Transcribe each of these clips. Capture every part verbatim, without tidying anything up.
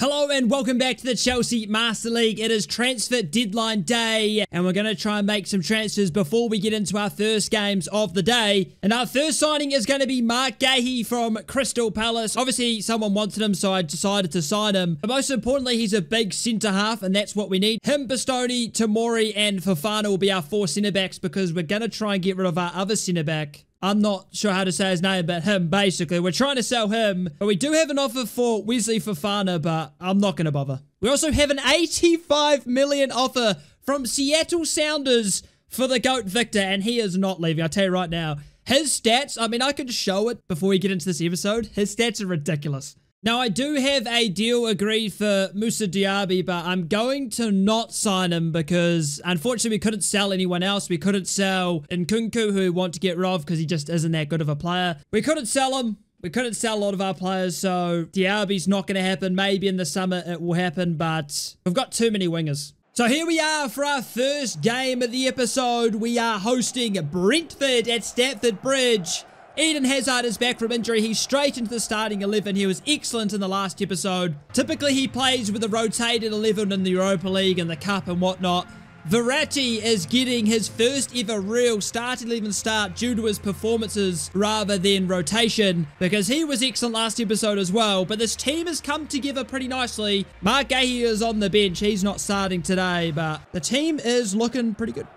Hello and welcome back to the Chelsea Master League. It is transfer deadline day and we're going to try and make some transfers before we get into our first games of the day. And our first signing is going to be Marc Guéhi from Crystal Palace. Obviously someone wanted him, so I decided to sign him. But most importantly, he's a big centre-half and that's what we need. Him, Bastoni, Tomori and Fofana will be our four centre-backs because we're going to try and get rid of our other centre-back. I'm not sure how to say his name, but him, basically. We're trying to sell him, but we do have an offer for Wesley Fofana, but I'm not going to bother. We also have an eighty-five million offer from Seattle Sounders for the GOAT Victor, and he is not leaving. I'll tell you right now. His stats, I mean, I could show it before we get into this episode. His stats are ridiculous. Now, I do have a deal agreed for Moussa Diaby, but I'm going to not sign him because, unfortunately, we couldn't sell anyone else. We couldn't sell Nkunku, who we want to get rid of because he just isn't that good of a player. We couldn't sell him. We couldn't sell a lot of our players, so Diaby's not going to happen. Maybe in the summer it will happen, but we've got too many wingers. So here we are for our first game of the episode. We are hosting Brentford at Stamford Bridge. Eden Hazard is back from injury. He's straight into the starting eleven. He was excellent in the last episode. Typically, he plays with a rotated eleven in the Europa League and the Cup and whatnot. Verratti is getting his first ever real starting eleven start due to his performances rather than rotation because he was excellent last episode as well. But this team has come together pretty nicely. Marc Guéhi is on the bench. He's not starting today, but the team is looking pretty good.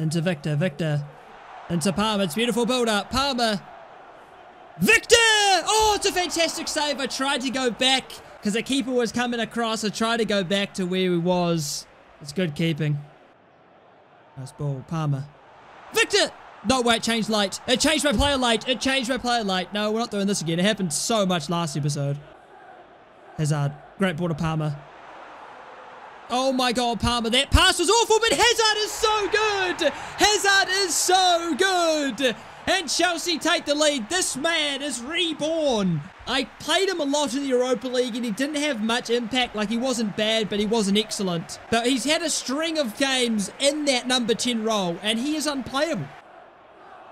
Into Victor, Victor. Into Palmer. It's beautiful build-up. Palmer. Victor! Oh, it's a fantastic save. I tried to go back because the keeper was coming across. I tried to go back to where he was. It's good keeping. Nice ball. Palmer. Victor! No, wait. Changed light. It changed my player light. It changed my player light. No, we're not doing this again. It happened so much last episode. Hazard. Great ball to Palmer. Oh my God, Palmer. That pass was awful, but Hazard is so good. Hazard is so good. And Chelsea take the lead. This man is reborn. I played him a lot in the Europa League and he didn't have much impact. Like, he wasn't bad, but he wasn't excellent. But he's had a string of games in that number ten role and he is unplayable.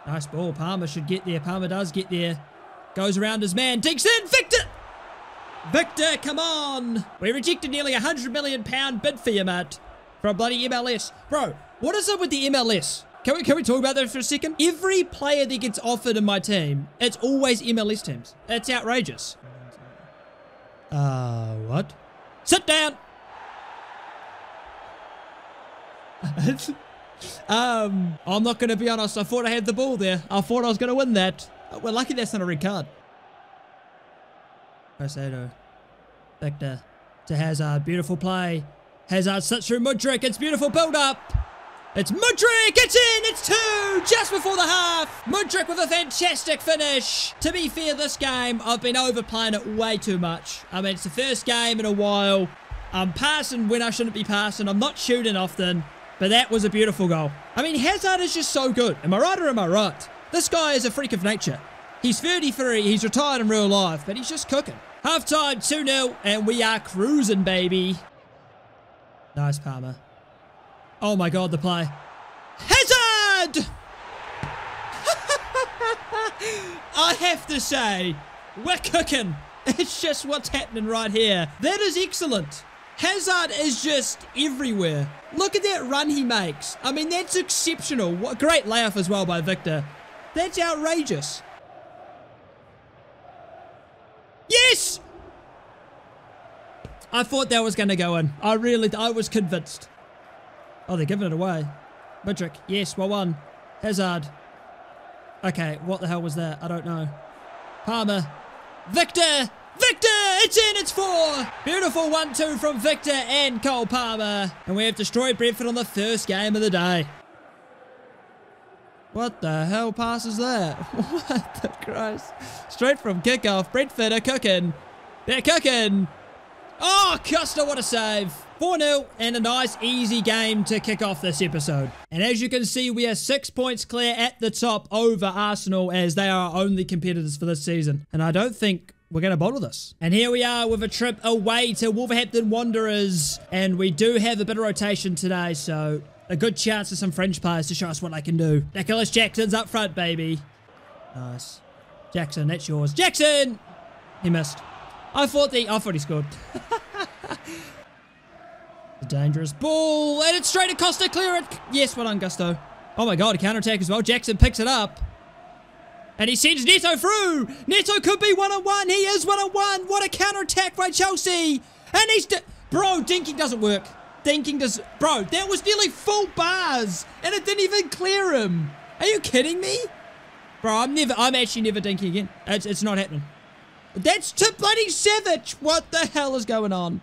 Nice ball. Palmer should get there. Palmer does get there. Goes around his man. Digs in. Victor! Victor, come on! We rejected nearly a hundred million pound bid for you, mate. From bloody M L S. Bro, what is up with the M L S? Can we, can we talk about that for a second? Every player that gets offered in my team, it's always M L S teams. It's outrageous. Uh, what? Sit down! um, I'm not going to be honest. I thought I had the ball there. I thought I was going to win that. We're lucky that's not a red card. Caicedo. Victor to Hazard. Beautiful play. Hazard sits through Mudryk. It's beautiful build-up. It's Mudryk. It's in. It's two. Just before the half. Mudryk with a fantastic finish. To be fair, this game, I've been overplaying it way too much. I mean, it's the first game in a while. I'm passing when I shouldn't be passing. I'm not shooting often. But that was a beautiful goal. I mean, Hazard is just so good. Am I right or am I right? This guy is a freak of nature. He's thirty-three. He's retired in real life. But he's just cooking. Half-time, two nil, and we are cruising, baby. Nice, Palmer. Oh, my God, the play. Hazard! I have to say, we're cooking. It's just what's happening right here. That is excellent. Hazard is just everywhere. Look at that run he makes. I mean, that's exceptional. What great layoff as well by Victor. That's outrageous. Yes! I thought that was going to go in. I really, I was convinced. Oh, they're giving it away. Mudryk, yes, well won. Hazard. Okay, what the hell was that? I don't know. Palmer. Victor! Victor! It's in, it's four! Beautiful one two from Victor and Cole Palmer. And we have destroyed Brentford on the first game of the day. What the hell pass is that? What the Christ? Straight from kickoff. Brentford are cooking. They're cooking. Oh, Costa, what a save. four nil and a nice, easy game to kick off this episode. And as you can see, we are six points clear at the top over Arsenal as they are our only competitors for this season. And I don't think we're going to bottle this. And here we are with a trip away to Wolverhampton Wanderers. And we do have a bit of rotation today, so a good chance for some French players to show us what they can do. Nicholas Jackson's up front, baby. Nice. Jackson, that's yours. Jackson! He missed. I thought they, I thought he scored. A dangerous ball, and it's straight to Costa, clear it. Yes, well done, Gusto. Oh my God, a counter-attack as well. Jackson picks it up. And he sends Neto through. Neto could be one-on-one. He is one-on-one. What a counter-attack by Chelsea. And he's... Bro, dinking doesn't work. Dinking does... Bro, that was nearly full bars. And it didn't even clear him. Are you kidding me? Bro, I'm never... I'm actually never dinking again. It's, it's not happening. That's to bloody Savage. What the hell is going on?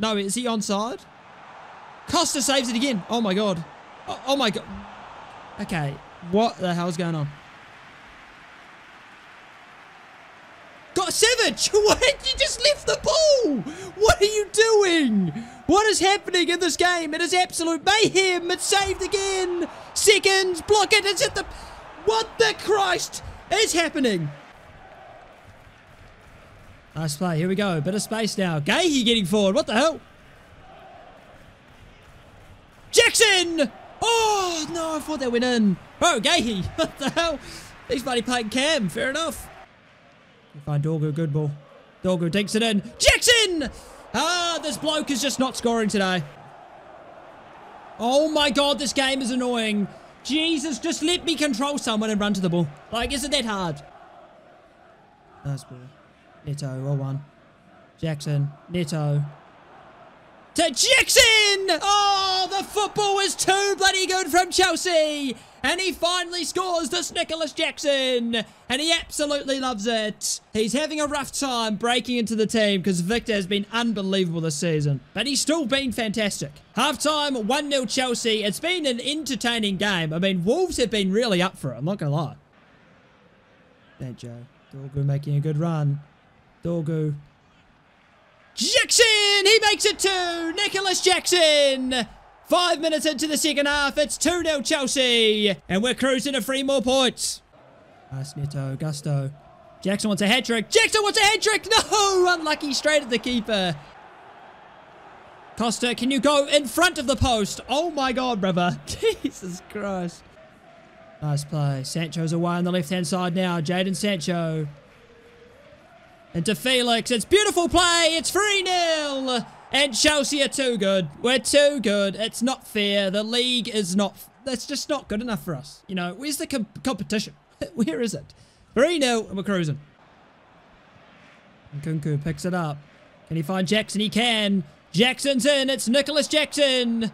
No, is he onside? Costa saves it again. Oh, my God. Oh, oh my God. Okay. What the hell is going on? Got Savage! What? You just left the ball! What are you doing? What is happening in this game? It is absolute mayhem. It's saved again. Seconds. Block it. It's at the... What the Christ is happening? Nice play. Here we go. Bit of space now. Guéhi getting forward. What the hell? Jackson! Oh, no. I thought that went in. Bro, Guéhi. What the hell? He's bloody playing cam. Fair enough. Find Dorgu, good ball. Dorgu dinks it in. Jackson! Ah, this bloke is just not scoring today. Oh my God, this game is annoying. Jesus, just let me control someone and run to the ball. Like, isn't that hard? Nice ball. Neto, well won. Jackson, Neto. To Jackson! Oh, the football is too bloody good from Chelsea! And he finally scores, this Nicholas Jackson. And he absolutely loves it. He's having a rough time breaking into the team because Victor has been unbelievable this season. But he's still been fantastic. Half-time, one nil Chelsea. It's been an entertaining game. I mean, Wolves have been really up for it. I'm not going to lie. Sancho. Dorgu making a good run. Dorgu. Jackson! He makes it two! Nicholas Jackson! Five minutes into the second half, it's two nil Chelsea. And we're cruising to three more points. Nice Neto, Gusto. Jackson wants a hat-trick. Jackson wants a hat-trick! No! Unlucky, straight at the keeper. Costa, can you go in front of the post? Oh my God, brother. Jesus Christ. Nice play. Sancho's away on the left-hand side now. Jadon Sancho. Into Felix. It's beautiful play. It's three nil. And Chelsea are too good. We're too good. It's not fair. The league is not... That's just not good enough for us. You know, where's the comp competition? Where is it? three nil and we're cruising. Nkunku picks it up. Can he find Jackson? He can. Jackson's in. It's Nicholas Jackson.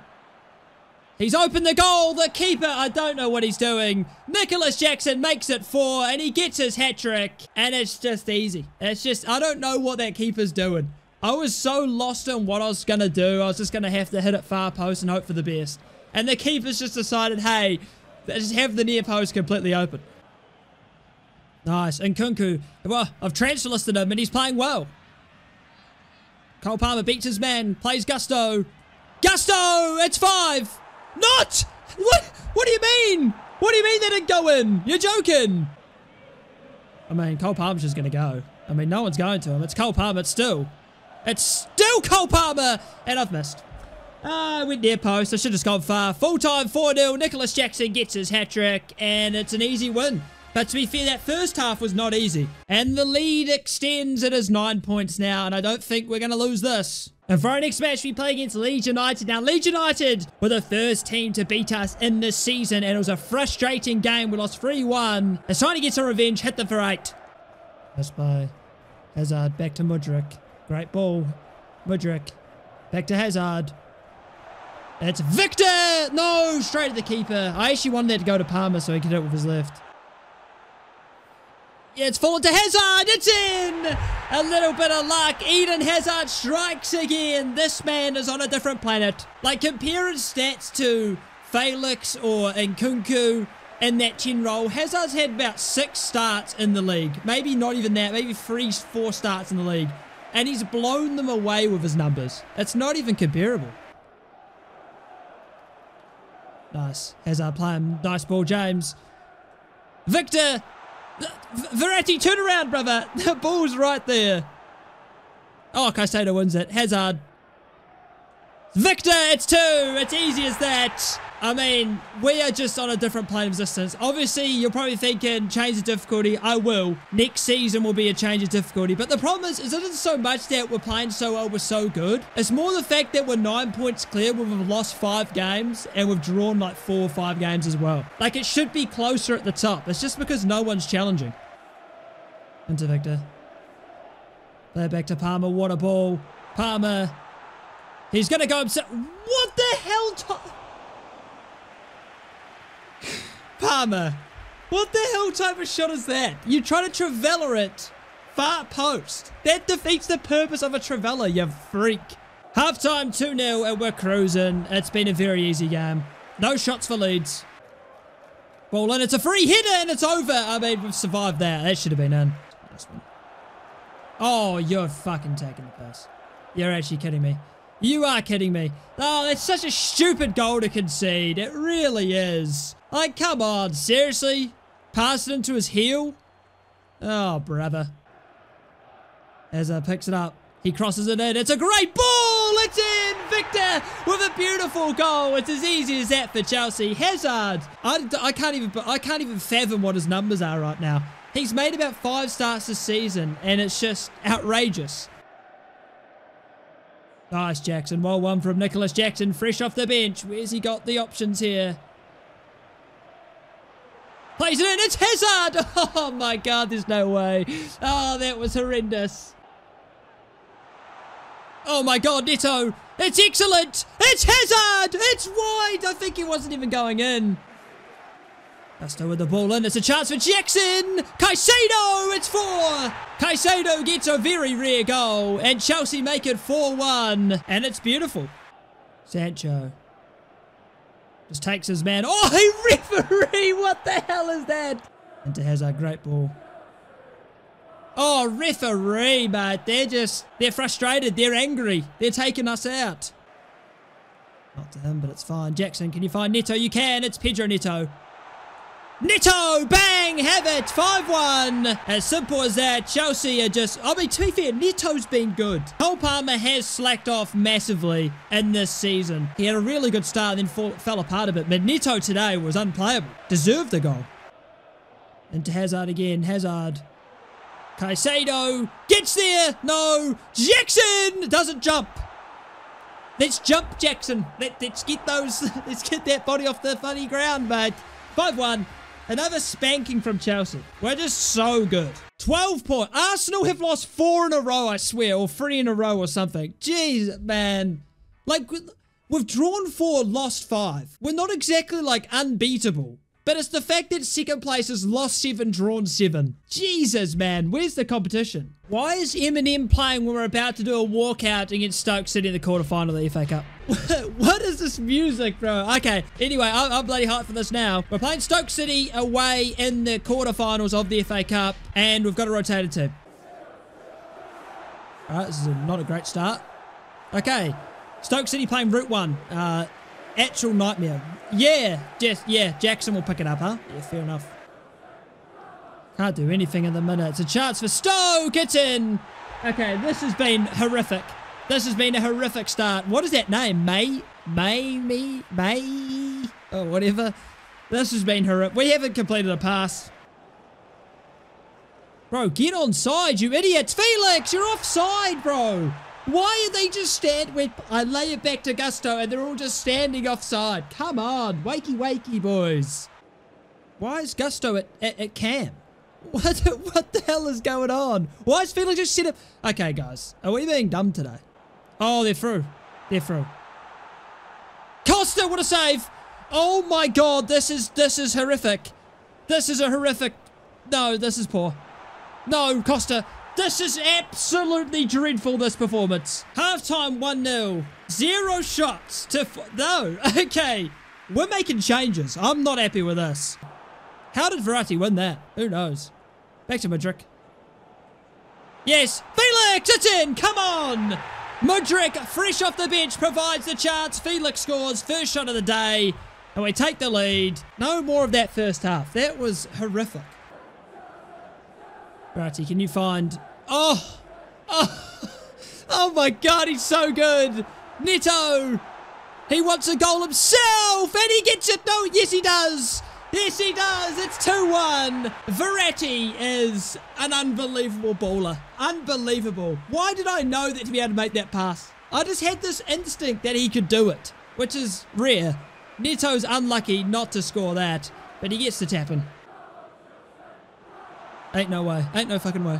He's opened the goal. The keeper, I don't know what he's doing. Nicholas Jackson makes it four and he gets his hat-trick. And it's just easy. It's just... I don't know what that keeper's doing. I was so lost in what I was going to do. I was just going to have to hit it far post and hope for the best. And the keeper's just decided, hey, just have the near post completely open. Nice. And Nkunku, well, I've transfer listed him and he's playing well. Cole Palmer beats his man, plays Gusto. Gusto, it's five. Not! What? What do you mean? What do you mean they didn't go in? You're joking. I mean, Cole Palmer's just going to go. I mean, no one's going to him. It's Cole Palmer, it's still. It's still Cole Palmer, and I've missed. Ah, uh, went near post. I should have just gone far. Full-time four nil. Nicholas Jackson gets his hat-trick, and it's an easy win. But to be fair, that first half was not easy. And the lead extends. It is nine points now, and I don't think we're going to lose this. And for our next match, we play against Leeds United. Now, Leeds United were the first team to beat us in this season, and it was a frustrating game. We lost three one. It's time to get some revenge. Hit them for eight. Nice play. Hazard back to Mudryk. Great ball. Mudryk. Back to Hazard. It's Victor! No! Straight at the keeper. I actually wanted that to go to Palmer so he could hit it with his left. Yeah, it's fallen to Hazard. It's in! A little bit of luck. Eden Hazard strikes again. This man is on a different planet. Like, compare his stats to Felix or Nkunku in that ten role. Hazard's had about six starts in the league. Maybe not even that. Maybe three, four starts in the league. And he's blown them away with his numbers. It's not even comparable. Nice. Hazard playing. Nice ball, James. Victor. Verratti, turn around, brother. The ball's right there. Oh, Caicedo wins it. Hazard. Victor, it's two. It's easy as that. I mean, we are just on a different plane of existence. Obviously, you're probably thinking, change the difficulty. I will. Next season will be a change of difficulty. But the problem is, is it isn't so much that we're playing so well, we're so good. It's more the fact that we're nine points clear when we've lost five games and we've drawn like four or five games as well. Like, it should be closer at the top. It's just because no one's challenging. Into Victor. Play back to Palmer. What a ball. Palmer. He's going to go himself. What the hell? Palmer. What the hell type of shot is that? You try to traveller it. Far post. That defeats the purpose of a traveller, you freak. Half-time two nil and we're cruising. It's been a very easy game. No shots for Leeds. Ball in. It's a free header and it's over. I mean, we've survived that. That should have been in. Oh, you're fucking taking the piss. You're actually kidding me. You are kidding me. Oh, that's such a stupid goal to concede. It really is. Like, come on. Seriously? Pass it into his heel? Oh, brother. Hazard picks it up. He crosses it in. It's a great ball. It's in. Victor with a beautiful goal. It's as easy as that for Chelsea. Hazard. I, I can't even. I can't even fathom what his numbers are right now. He's made about five starts this season, and it's just outrageous. Nice, Jackson. Well won from Nicholas Jackson, fresh off the bench. Where's he got the options here? Plays it in. It's Hazard. Oh, my God. There's no way. Oh, that was horrendous. Oh, my God. Neto. It's excellent. It's Hazard. It's wide. I think he wasn't even going in. Gusto with the ball in. It's a chance for Jackson. Caicedo. It's four. Caicedo gets a very rare goal. And Chelsea make it four one. And it's beautiful. Sancho. Just takes his man. Oh, he referee. What the hell is that? Into Hazard. Great ball. Oh, referee, mate. They're just... They're frustrated. They're angry. They're taking us out. Not to him, but it's fine. Jackson, can you find Neto? You can. It's Pedro Neto. Neto! Bang! Have it! five one! As simple as that, Chelsea are just... I mean, to be fair, Neto's been good. Cole Palmer has slacked off massively in this season. He had a really good start and then fall, fell apart a bit, but Neto today was unplayable. Deserved the goal. Into Hazard again. Hazard. Caicedo gets there. No. Jackson doesn't jump. Let's jump, Jackson. Let, let's get those... Let's get that body off the funny ground, mate. five one. Another spanking from Chelsea. We're just so good. twelve points. Arsenal have lost four in a row, I swear. Or three in a row or something. Jeez, man. Like, we've drawn four, lost five. We're not exactly, like, unbeatable. But it's the fact that second place has lost seven, drawn seven. Jesus, man. Where's the competition? Why is Eminem playing when we're about to do a walkout against Stoke City in the quarterfinal of the F A Cup? What is this music, bro? Okay. Anyway, I'm, I'm bloody hyped for this now. We're playing Stoke City away in the quarterfinals of the F A Cup. And we've got a rotated team. All right. This is a, not a great start. Okay. Stoke City playing Route one. Uh... Actual nightmare. Yeah, just yeah. Jackson will pick it up, huh? Yeah, fair enough. Can't do anything in the minute. It's a chance for Stoke. It's in. Okay, this has been horrific. This has been a horrific start. What is that name? May? May? Me? May? Oh, whatever. This has been horrific. We haven't completed a pass. Bro, get onside, you idiots. Felix, you're offside, bro. Why are they just stand with I lay it back to Gusto and they're all just standing offside? Come on, wakey wakey boys. Why is Gusto at, at, at cam? What, what the hell is going on? Why is Felix just set up? Okay guys, are we being dumb today? Oh, they're through. They're through. Costa, what a save! Oh my god, this is this is horrific. This is a horrific. No, this is poor. No, Costa. This is absolutely dreadful, this performance. Halftime one nil. Zero shots to... F no, okay. We're making changes. I'm not happy with this. How did Verratti win that? Who knows? Back to Mudryk. Yes. Felix, it's in. Come on. Mudryk, fresh off the bench, provides the chance. Felix scores. First shot of the day. And we take the lead. No more of that first half. That was horrific. Verratti, can you find... Oh! Oh! Oh my god, he's so good! Neto! He wants a goal himself, and he gets it. No, yes he does. Yes he does. It's two one. Verratti is an unbelievable baller. Unbelievable. Why did I know that to be able to make that pass? I just had this instinct that he could do it, which is rare. Neto's unlucky not to score that, but he gets the tap in. Ain't no way. Ain't no fucking way.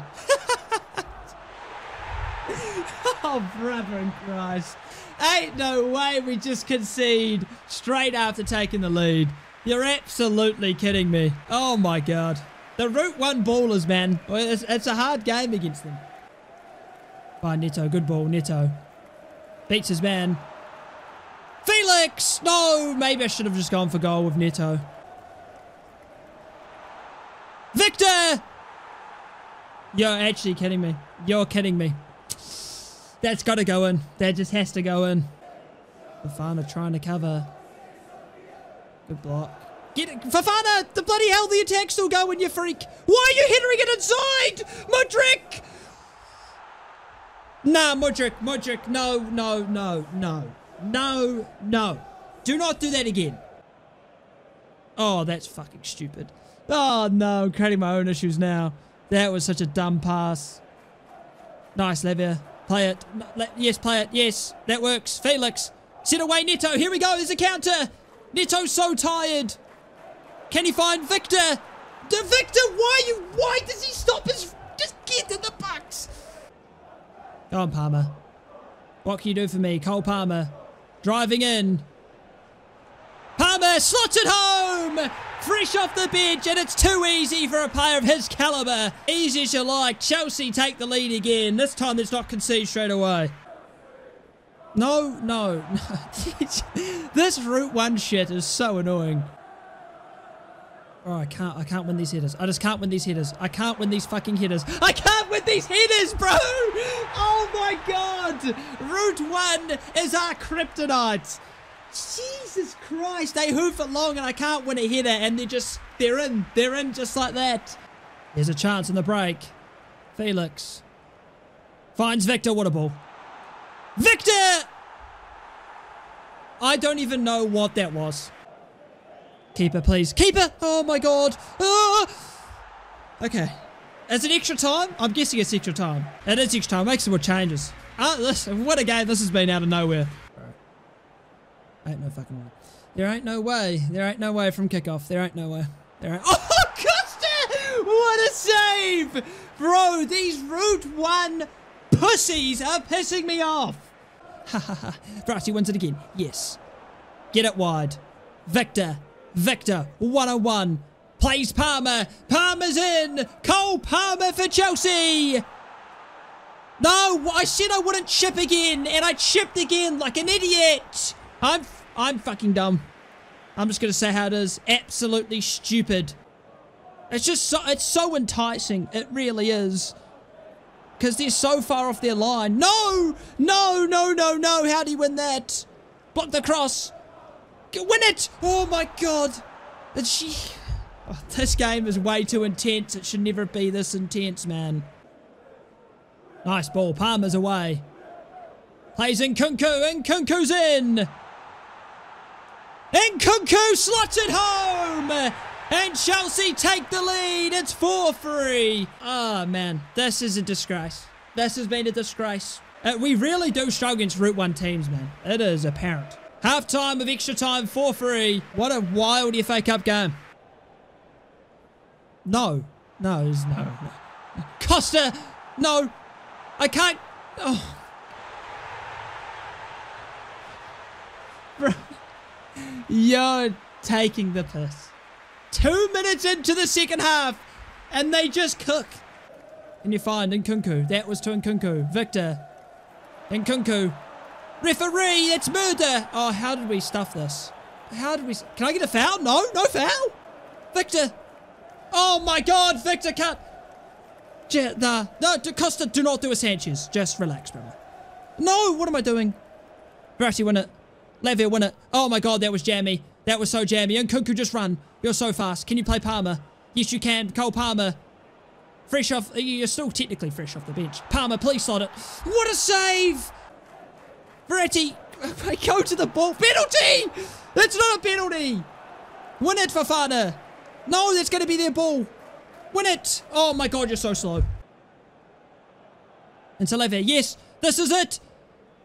Oh, brother in Christ. Ain't no way we just concede straight after taking the lead. You're absolutely kidding me. Oh, my God. The Route one ballers, man. It's, it's a hard game against them. By Neto. Good ball. Neto. Beats his man. Felix! No! Maybe I should have just gone for goal with Neto. Victor! You're actually kidding me. You're kidding me. That's got to go in. That just has to go in. Fofana trying to cover. Good block. Get it. Fofana! The bloody hell, the attack's still going, you freak! Why are you headering it inside? Mudryk! Nah, Mudryk, Mudryk. No, no, no, no. No, no. Do not do that again. Oh, that's fucking stupid. Oh, no. I'm creating my own issues now. That was such a dumb pass. Nice, Lavia. Play it. Yes, play it. Yes, that works. Felix. Set away Neto. Here we go. There's a counter. Neto's so tired. Can he find Victor? De Victor, why you? Why does he stop his... Just get in the box. Go on, Palmer. What can you do for me? Cole Palmer. Driving in. Palmer slots it home. Fresh off the bench, and it's too easy for a player of his calibre. Easy as you like. Chelsea take the lead again. This time it's not conceded straight away. No, no, no. This Route one shit is so annoying. Oh, I can't, I can't win these headers. I just can't win these headers. I can't win these fucking headers. I can't win these headers, bro! Oh my God! Route one is our kryptonite. Jesus Christ, they hoof it long and I can't win a header, and they're just, they're in, they're in just like that. There's a chance in the break. Felix. Finds Victor, what a ball. Victor! I don't even know what that was. Keeper, please. Keeper! Oh my God. Oh. Okay. Is it extra time? I'm guessing it's extra time. It is extra time, make some more changes. Oh, this, what a game this has been out of nowhere. Ain't no fucking way. There ain't no way. There ain't no way from kickoff. There ain't no way. There ain't. Oh, Costa! What a save! Bro, these Route one pussies are pissing me off. Ha ha ha. Verratti wins it again. Yes. Get it wide. Victor. Victor. one on one. Plays Palmer. Palmer's in. Cole Palmer for Chelsea. No, I said I wouldn't chip again, and I chipped again like an idiot. I'm, I'm fucking dumb. I'm just going to say how it is. Absolutely stupid. It's just so, it's so enticing. It really is. Because they're so far off their line. No! No, no, no, no. How do you win that? Block the cross. Win it! Oh my God. It's she... Oh, this game is way too intense. It should never be this intense, man. Nice ball. Palmer's away. Plays Nkunku. Nkunku's in. Nkunku slots it home! And Chelsea take the lead. It's four three. Oh, man. This is a disgrace. This has been a disgrace. Uh, we really do struggle against Route one teams, man. It is apparent. Half-time of extra time, four three. What a wild F A Cup game. No. No, there's no. no. Costa! No. I can't... Oh. Bro. You're taking the piss. Two minutes into the second half, and they just cook. And you find Nkunku. That was to Nkunku. Victor. Nkunku. Referee, it's murder. Oh, how did we stuff this? How did we... Can I get a foul? No, no foul. Victor. Oh, my God. Victor can't... No, Costa, do not do a Sanchez. Just relax, brother. No, what am I doing? Verratti win it. Lavia win it. Oh my God, that was jammy. That was so jammy. Nkunku, just run. You're so fast. Can you play Palmer? Yes, you can. Cole Palmer. Fresh off. You're still technically fresh off the bench. Palmer, please slot it. What a save! Verratti. They go to the ball. Penalty! That's not a penalty. Win it, Fofana. No, that's going to be their ball. Win it. Oh, my God, you're so slow. And to Lavia. Yes, this is it.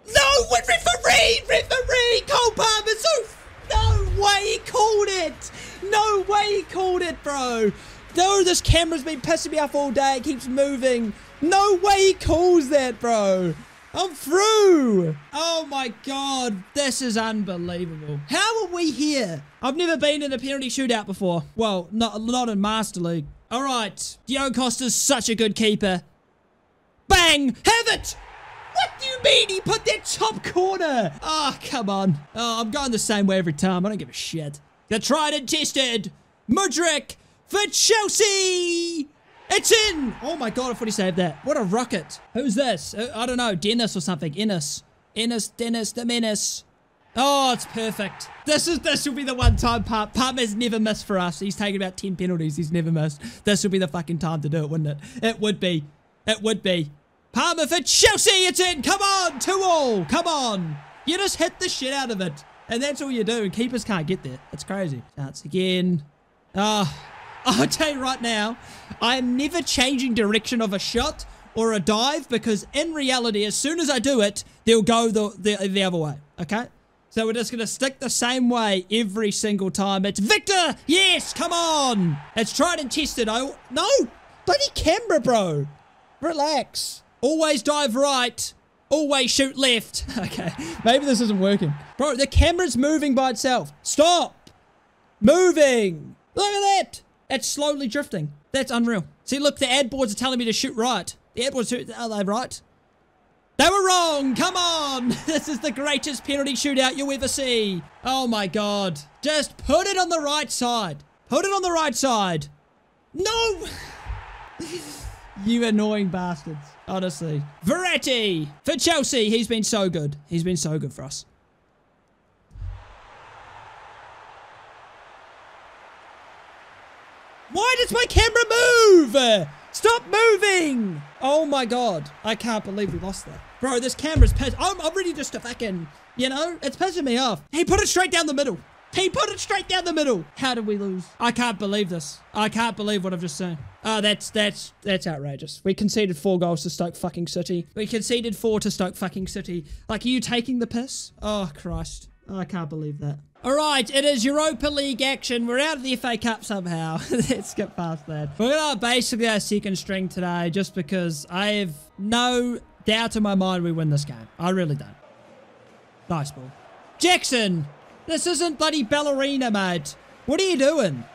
No, referee, referee. Cole Palmer. So, no way he called it. No way he called it, bro. No, this camera's been pissing me off all day. It keeps moving. No way he calls that, bro. I'm through. Oh, my God. This is unbelievable. How are we here? I've never been in a penalty shootout before. Well, not, not in Master League. All right. Diogo Costa's such a good keeper. Bang! Have it! What do you mean he put that top corner? Oh, come on. Oh, I'm going the same way every time. I don't give a shit. They're tried and tested. Mudryk for Chelsea. It's in. Oh, my God. I thought he saved that. What a rocket. Who's this? I don't know. Dennis or something. Ennis. Ennis, Dennis, the Menace. Oh, it's perfect. This is this will be the one time Palmer. Palmer's never missed for us. He's taken about ten penalties. He's never missed. This will be the fucking time to do it, wouldn't it? It would be. It would be. Palmer for Chelsea. It's in. Come on. Two all. Come on. You just hit the shit out of it. And that's all you do. Keepers can't get there. It's crazy. Chance again. Ah. Oh. I'll tell you right now, I am never changing direction of a shot or a dive because in reality, as soon as I do it, they'll go the, the, the other way, okay? So we're just going to stick the same way every single time. It's Victor! Yes, come on! It's tried and tested. I, no! Bloody camera, bro. Relax. Always dive right. Always shoot left. Okay, maybe this isn't working. Bro, the camera's moving by itself. Stop! Moving! Look at that! It's slowly drifting. That's unreal. See, look, the ad boards are telling me to shoot right. The ad boards, are they right? They were wrong. Come on. This is the greatest penalty shootout you'll ever see. Oh, my God. Just put it on the right side. Put it on the right side. No. You annoying bastards. Honestly. Verratti for Chelsea. He's been so good. He's been so good for us. Why does my camera move? Stop moving! Oh my God. I can't believe we lost that. Bro, this camera's pissed. I'm, I'm ready just to fucking, you know, it's pissing me off. He put it straight down the middle. He put it straight down the middle. How did we lose? I can't believe this. I can't believe what I've just seen. Oh, that's, that's, that's outrageous. We conceded four goals to Stoke fucking City. We conceded four to Stoke fucking City. Like, are you taking the piss? Oh, Christ. I can't believe that. All right, it is Europa League action. We're out of the F A Cup somehow. Let's get past that. We're going to basically our second string today just because I have no doubt in my mind we win this game. I really don't. Nice ball. Jackson, this isn't bloody ballerina, mate. What are you doing?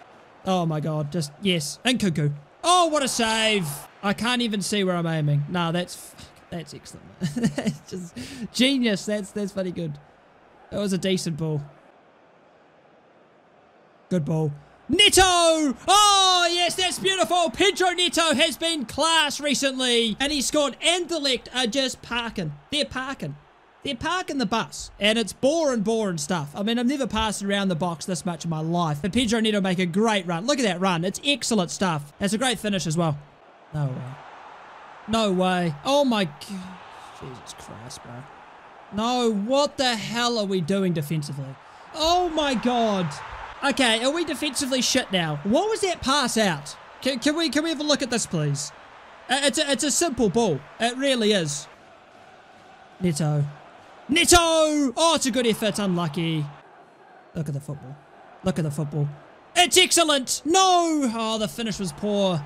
Oh, my God. Just, yes. Nkunku. Oh, what a save. I can't even see where I'm aiming. No, that's that's excellent. That's just genius. That's, that's bloody good. That was a decent ball. Good ball. Neto! Oh, yes, that's beautiful. Pedro Neto has been class recently. And he scored. Anderlecht are just parking. They're parking. They're parking the bus. And it's boring, boring stuff. I mean, I've never passed around the box this much in my life. But Pedro Neto make a great run. Look at that run. It's excellent stuff. That's a great finish as well. No way. No way. Oh, my God. Jesus Christ, bro. No, what the hell are we doing defensively? Oh, my God. Okay, are we defensively shit now? What was that pass out? Can, can we can we have a look at this, please? Uh, it's, a, it's a simple ball. It really is. Neto. Neto! Oh, it's a good effort. Unlucky. Look at the football. Look at the football. It's excellent! No! Oh, the finish was poor.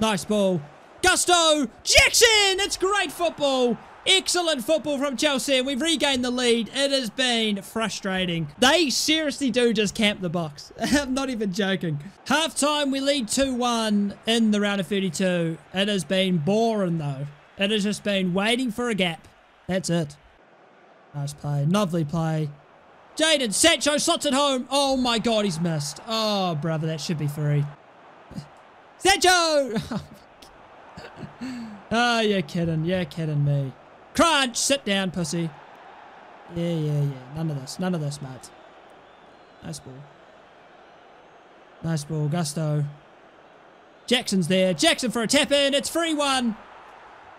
Nice ball. Gusto! Jackson! It's great football! Excellent football from Chelsea. We've regained the lead. It has been frustrating. They seriously do just camp the box. I'm not even joking. Half-time, we lead two one in the round of thirty-two. It has been boring, though. It has just been waiting for a gap. That's it. Nice play. Lovely play. Jadon Sancho slots it home. Oh, my God, he's missed. Oh, brother, that should be free. Sancho! Oh, you're kidding. You're kidding me. Crunch! Sit down, pussy. Yeah, yeah, yeah. None of this. None of this, mate. Nice ball. Nice ball. Gusto. Jackson's there. Jackson for a tap-in. It's three one.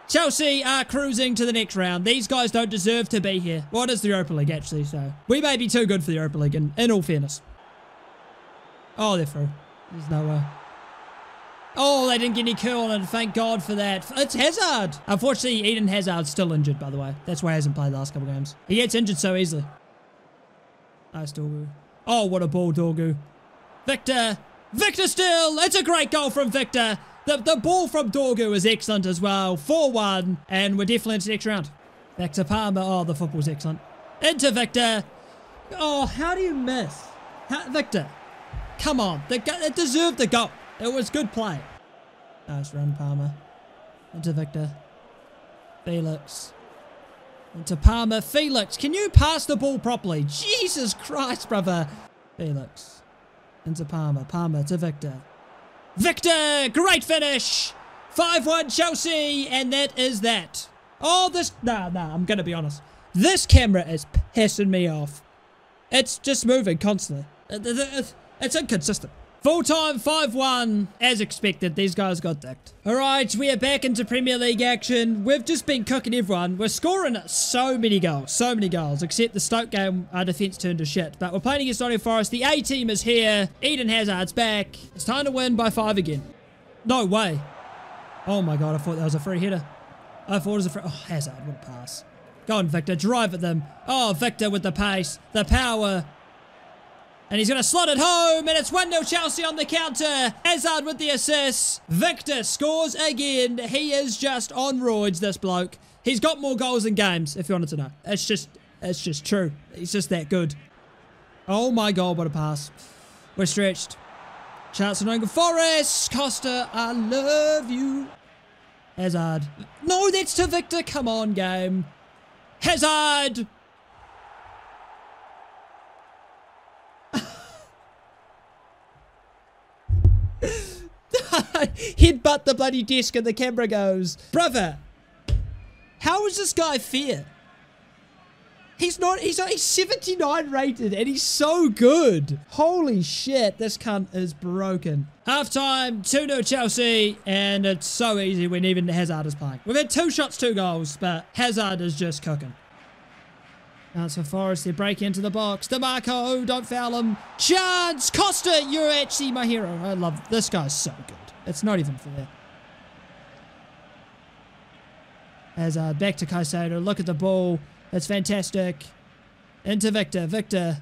Chelsea are cruising to the next round. These guys don't deserve to be here. Well, it is the Europa League, actually, so we may be too good for the Europa League, in, in all fairness. Oh, they're through. There's no way. Oh, they didn't get any curl, and thank God for that. It's Hazard. Unfortunately, Eden Hazard's still injured, by the way. That's why he hasn't played the last couple of games. He gets injured so easily. Nice, Dorgu. Oh, what a ball, Dorgu. Victor. Victor still. It's a great goal from Victor. The, the ball from Dorgu is excellent as well. four one, and we're definitely into the next round. Back to Palmer. Oh, the football's excellent. Into Victor. Oh, how do you miss? How, Victor. Come on. The, it deserved the goal. It was good play. Nice run, Palmer. Into Victor. Felix. Into Palmer. Felix, can you pass the ball properly? Jesus Christ, brother. Felix. Into Palmer. Palmer to Victor. Victor! Great finish! five one Chelsea, and that is that. Oh, this... Nah, nah, I'm going to be honest. This camera is pissing me off. It's just moving constantly. It's inconsistent. Full-time five one. As expected, these guys got dicked. Alright, we are back into Premier League action. We've just been cooking everyone. We're scoring so many goals. So many goals. Except the Stoke game, our defence turned to shit. But we're playing against Nottingham Forest. The A-team is here. Eden Hazard's back. It's time to win by five again. No way. Oh my god, I thought that was a free header. I thought it was a free... Oh, Hazard would pass. Go on, Victor. Drive at them. Oh, Victor with the pace. The power. And he's going to slot it home, and it's one nil Chelsea on the counter. Hazard with the assist. Victor scores again. He is just on roids, this bloke. He's got more goals than games, if you wanted to know. It's just, it's just true. He's just that good. Oh my god, what a pass. We're stretched. Chance to Nottingham Forest. Costa, I love you. Hazard. No, that's to Victor. Come on, game. Hazard. Headbutt the bloody desk and the camera goes. Brother, how is this guy fair? He's not, he's not, he's seventy-nine rated and he's so good. Holy shit, this cunt is broken. Half time, two nil Chelsea, and it's so easy when even Hazard is playing. We've had two shots, two goals, but Hazard is just cooking. Chance for Forest, they break into the box. DeMarco, don't foul him. Chance! Costa, you're actually my hero. I love, this guy's so good. It's not even fair. Hazard, back to Caicedo. Look at the ball. It's fantastic. Into Victor. Victor.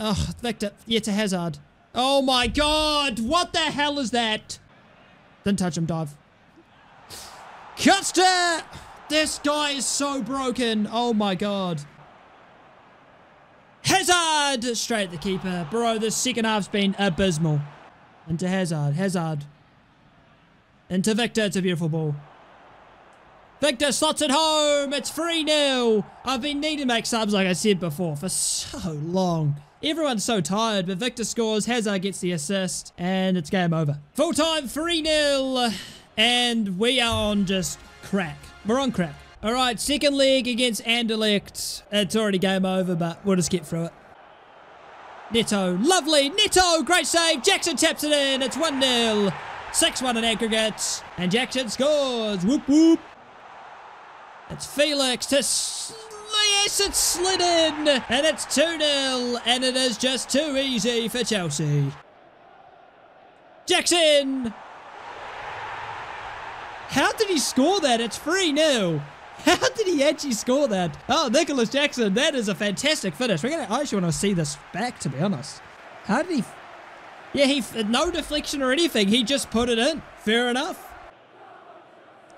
Oh, Victor. Yeah, to Hazard. Oh my god. What the hell is that? Didn't touch him, dive. Costa! This guy is so broken. Oh my god. Hazard! Straight at the keeper. Bro, this second half's been abysmal. Into Hazard. Hazard. Into Victor, it's a beautiful ball. Victor slots it home, it's three nil. I've been needing to make subs, like I said before, for so long. Everyone's so tired, but Victor scores, Hazard gets the assist, and it's game over. Full time, three nil, and we are on just crack. We're on crack. All right, second leg against Anderlecht. It's already game over, but we'll just get through it. Neto, lovely, Neto, great save. Jackson taps it in, it's one nil. six one in aggregate, and Jackson scores. Whoop whoop. It's Felix to... Yes, it's slid in, and it's two nil, and it is just too easy for Chelsea. Jackson! How did he score that? It's three nil. How did he actually score that? Oh, Nicholas Jackson, that is a fantastic finish. We're gonna, I actually want to see this back, to be honest. How did he... Yeah, he no deflection or anything. He just put it in. Fair enough.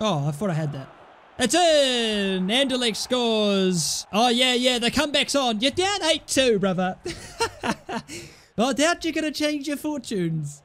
Oh, I thought I had that. It's in. Anderlecht scores. Oh, yeah, yeah. The comeback's on. You're down eight two, brother. I doubt you're going to change your fortunes.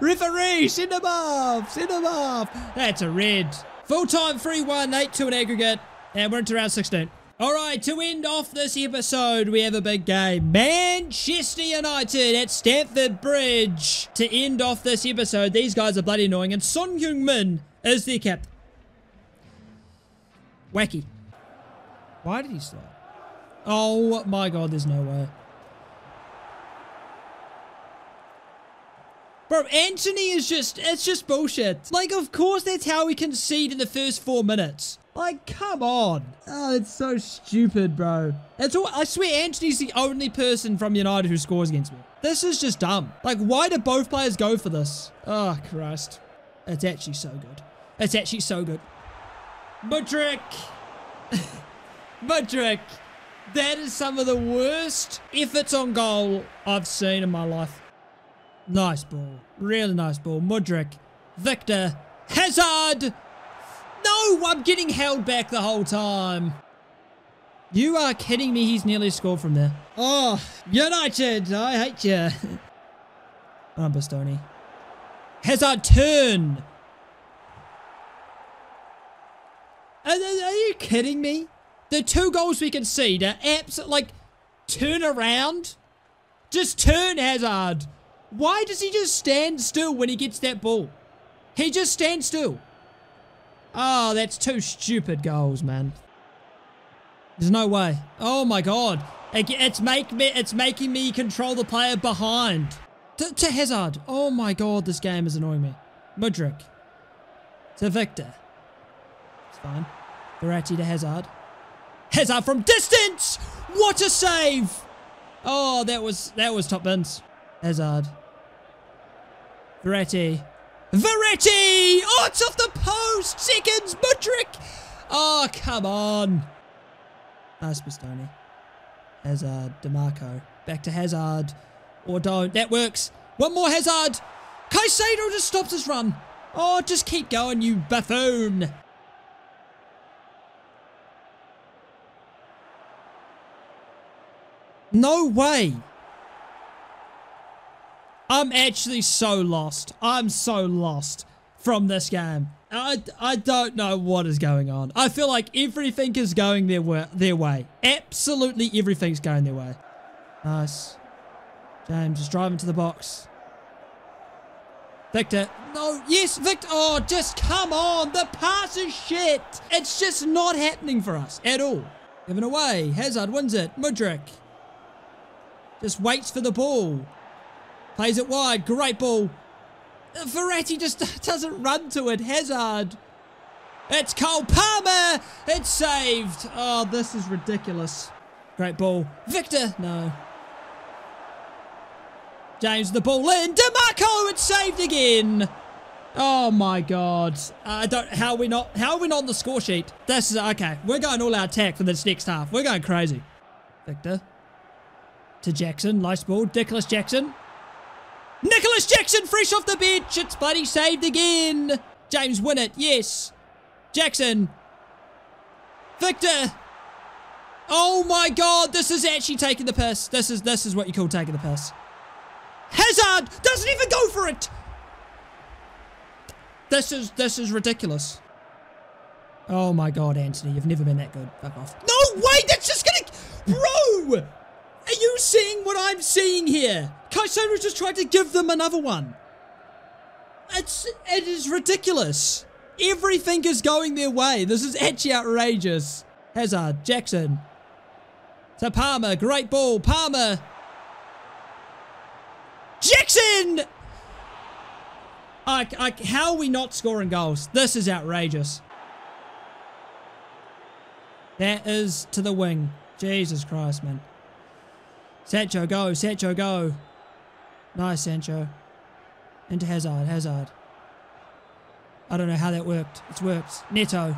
Referee, send him off. Send him off. That's a red. Full-time three one, eight two in aggregate. And we're into round sixteen. Alright, to end off this episode, we have a big game. Manchester United at Stamford Bridge. To end off this episode, these guys are bloody annoying, and Son Heung-min is their captain. Wacky. Why did he stop? Oh my god, there's no way. Bro, Anthony is just, it's just bullshit. Like, of course that's how we concede in the first four minutes. Like, come on. Oh, it's so stupid, bro. It's all, I swear Anthony's the only person from United who scores against me. This is just dumb. Like, why do both players go for this? Oh, Christ. It's actually so good. It's actually so good. Mudryk. Mudryk. That is some of the worst efforts on goal I've seen in my life. Nice ball. Really nice ball. Mudryk. Victor. Hazard. No, I'm getting held back the whole time. You are kidding me. He's nearly scored from there. Oh, United. I hate you. I'm Bastoni. Hazard, turn. Are, are you kidding me? The two goals we concede are abs- like, turn around. Just turn, Hazard. Why does he just stand still when he gets that ball? He just stands still. Oh, that's two stupid goals, man. There's no way. Oh my God. It's, make me, it's making me control the player behind. To, to Hazard. Oh my God, this game is annoying me. Mudryk. To Victor. It's fine. Verratti to Hazard. Hazard from distance! What a save! Oh, that was that was top bins. Hazard. Verratti. Verratti! Oh, it's off the post! Seconds! Mudryk! Oh, come on. Nice Bastoni. Hazard. DeMarco. Back to Hazard. Or don't. That works. One more Hazard. Caicedo just stops his run. Oh, just keep going, you buffoon. No way. I'm actually so lost. I'm so lost from this game. I, I don't know what is going on. I feel like everything is going their way, their way. Absolutely everything's going their way. Nice. James is driving to the box. Victor. No. Yes, Victor. Oh, just come on. The pass is shit. It's just not happening for us at all. Given away. Hazard wins it. Mudryk. Just waits for the ball. Plays it wide. Great ball. Verratti just doesn't run to it. Hazard. It's Cole Palmer. It's saved. Oh, this is ridiculous. Great ball. Victor. No. James, the ball in. DeMarco. It's saved again. Oh, my God. I don't... How are we not... How are we not on the score sheet? This is... Okay. We're going all out attack for this next half. We're going crazy. Victor. To Jackson. Nice ball. Nicholas Jackson. Nicholas Jackson fresh off the bench. It's bloody saved again. James win it. Yes. Jackson. Victor. Oh my God. This is actually taking the piss. This is this is what you call taking the piss. Hazard doesn't even go for it. This is this is ridiculous. Oh my God, Anthony. You've never been that good. Fuck off. No way. That's just gonna... Bro. Are you seeing what I'm seeing here? Caicedo just tried to give them another one. It's, it is ridiculous. Everything is going their way. This is actually outrageous. Hazard, Jackson. To Palmer, great ball. Palmer. Jackson! I, I, how are we not scoring goals? This is outrageous. That is to the wing. Jesus Christ, man. Sancho, go. Sancho, go. Nice, Sancho. Into Hazard. Hazard. I don't know how that worked. It's worked. Neto.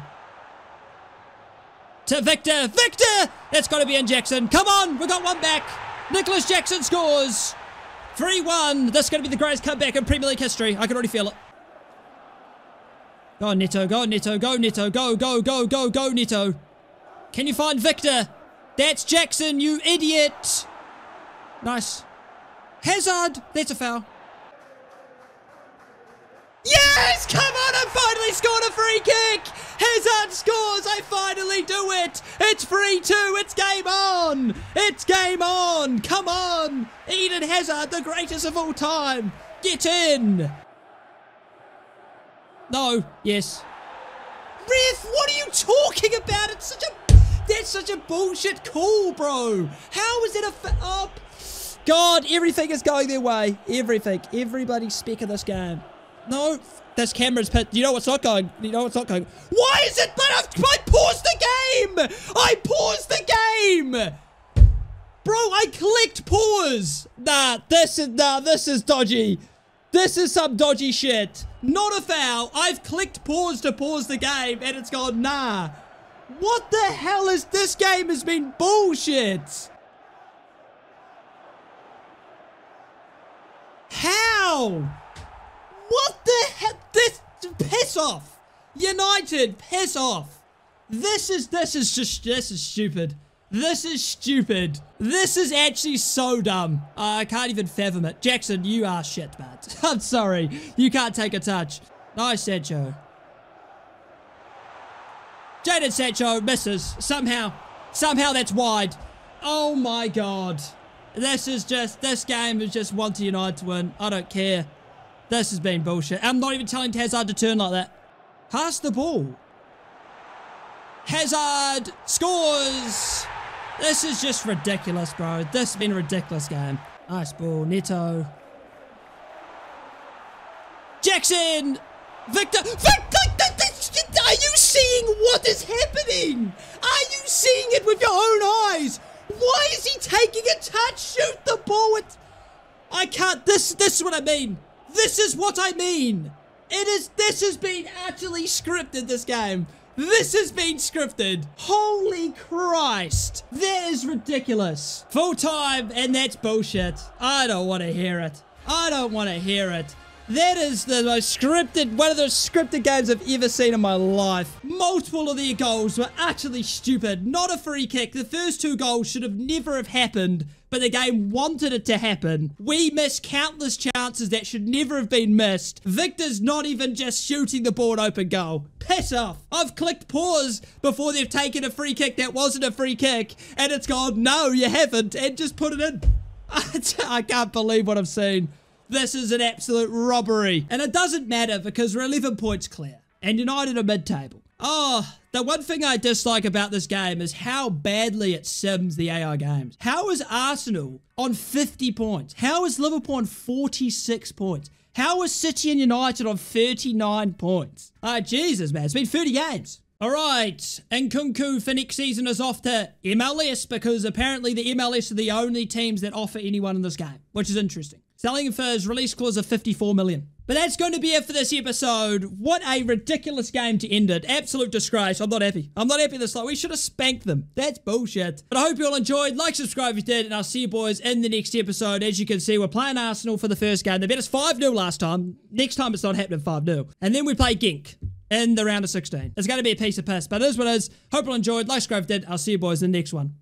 To Victor. Victor! That's got to be in Jackson. Come on! We got one back. Nicholas Jackson scores. three one. That's going to be the greatest comeback in Premier League history. I can already feel it. Go on, Neto. Go on, Neto. Go, Neto. Go, go, go, go, go, Neto. Can you find Victor? That's Jackson, you idiot. Nice. Hazard. That's a foul. Yes! Come on! I finally scored a free kick! Hazard scores! I finally do it! It's three two! It's game on! It's game on! Come on! Eden Hazard, the greatest of all time! Get in! No. Yes. Ref, what are you talking about? It's such a... That's such a bullshit call, bro! How is it a... F oh... God, everything is going their way. Everything. Everybody speck of this game. No, this camera's pit. You know what's not going? You know what's not going? Why is it? But I've, I paused the game. I paused the game. Bro, I clicked pause. Nah, this is, nah, this is dodgy. This is some dodgy shit. Not a foul. I've clicked pause to pause the game and it's gone, nah. What the hell is this? Game has been bullshit. How? What the hell? This, piss off. United, piss off. This is, this is just, this is stupid. This is stupid. This is actually so dumb. Uh, I can't even fathom it. Jackson, you are shit, man. I'm sorry. You can't take a touch. Nice, Sancho. Jadon Sancho misses. Somehow. Somehow that's wide. Oh my God. This is just, this game is just one to United to win. I don't care. This has been bullshit. I'm not even telling Hazard to turn like that. Pass the ball. Hazard scores. This is just ridiculous, bro. This has been a ridiculous game. Nice ball. Neto. Jackson. Victor. Victor! Are you seeing what is happening? Are you seeing it with your own eyes? Why is he taking a touch? Shoot the ball. It's, I can't. This, this is what I mean. This is what I mean. It is. This has been utterly scripted, this game. This has been scripted. Holy Christ. That is ridiculous. Full time, and that's bullshit. I don't want to hear it. I don't want to hear it. That is the most scripted, one of those scripted games I've ever seen in my life. Multiple of their goals were utterly stupid. Not a free kick. The first two goals should have never have happened, but the game wanted it to happen. We missed countless chances that should never have been missed. Victor's not even just shooting the ball open goal. Piss off. I've clicked pause before they've taken a free kick that wasn't a free kick, and it's gone, no, you haven't, and just put it in. I can't believe what I've seen. This is an absolute robbery. And it doesn't matter because we're eleven points clear. And United are mid-table. Oh, the one thing I dislike about this game is how badly it sims the A I games. How is Arsenal on fifty points? How is Liverpool on forty-six points? How is City and United on thirty-nine points? Ah, oh, Jesus, man. It's been thirty games. All right, Nkunku for next season is off to M L S because apparently the M L S are the only teams that offer anyone in this game, which is interesting. Selling him for his release clause of fifty-four million. But that's going to be it for this episode. What a ridiculous game to end it. Absolute disgrace. I'm not happy. I'm not happy this time. We should have spanked them. That's bullshit. But I hope you all enjoyed. Like, subscribe if you did. And I'll see you boys in the next episode. As you can see, we're playing Arsenal for the first game. They bet us five nil last time. Next time it's not happening five nil. And then we play Genk in the round of sixteen. It's going to be a piece of piss. But it is what it is. Hope you all enjoyed. Like, subscribe if you did. I'll see you boys in the next one.